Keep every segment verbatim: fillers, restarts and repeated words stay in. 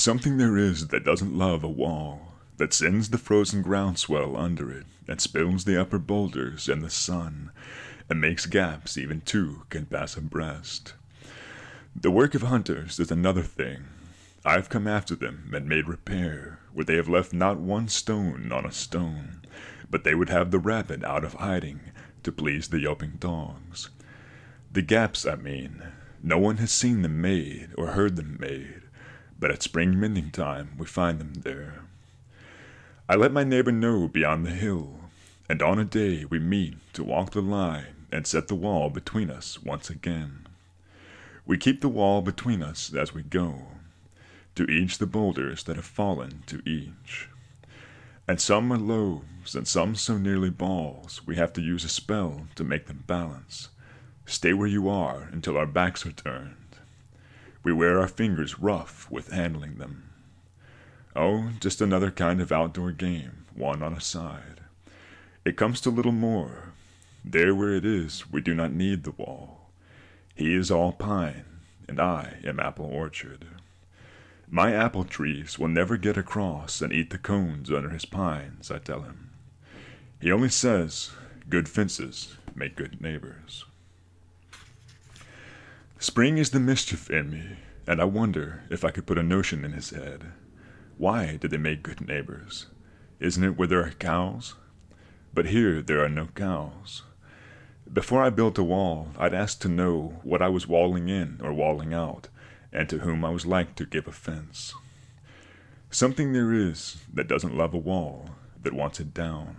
Something there is that doesn't love a wall, that sends the frozen groundswell under it, and spills the upper boulders and the sun, and makes gaps even two can pass abreast. The work of hunters is another thing. I have come after them and made repair, where they have left not one stone on a stone, but they would have the rabbit out of hiding, to please the yelping dogs. The gaps, I mean. No one has seen them made or heard them made, but at spring mending time we find them there. I let my neighbor know beyond the hill, and on a day we meet to walk the line and set the wall between us once again. We keep the wall between us as we go, to each the boulders that have fallen to each. And some are loaves, and some so nearly balls, we have to use a spell to make them balance. Stay where you are until our backs are turned. We wear our fingers rough with handling them. Oh, just another kind of outdoor game, one on a side. It comes to little more. There where it is, we do not need the wall. He is all pine, and I am apple orchard. My apple trees will never get across and eat the cones under his pines, I tell him. He only says, good fences make good neighbors. Spring is the mischief in me, and I wonder if I could put a notion in his head. Why do they make good neighbors? Isn't it where there are cows? But here there are no cows. Before I built a wall, I'd ask to know what I was walling in or walling out, and to whom I was like to give offense. Something there is that doesn't love a wall, that wants it down.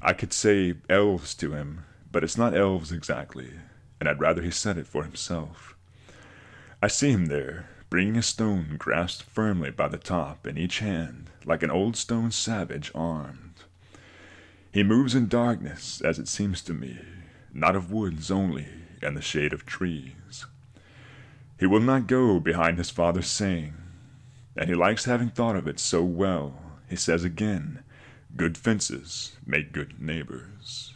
I could say elves to him, but it's not elves exactly. And I'd rather he said it for himself. I see him there, bringing a stone grasped firmly by the top in each hand, like an old stone savage armed. He moves in darkness, as it seems to me, not of woods only, and the shade of trees. He will not go behind his father's saying, and he likes having thought of it so well, he says again, good fences make good neighbors.